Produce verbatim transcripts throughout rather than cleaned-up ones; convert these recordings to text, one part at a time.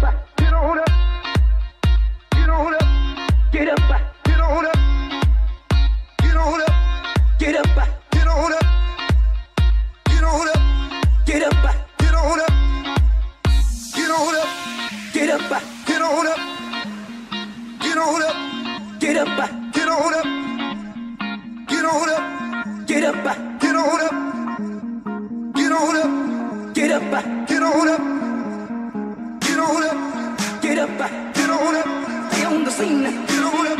Get on up,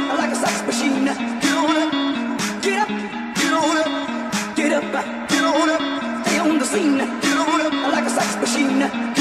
I like a sex machine.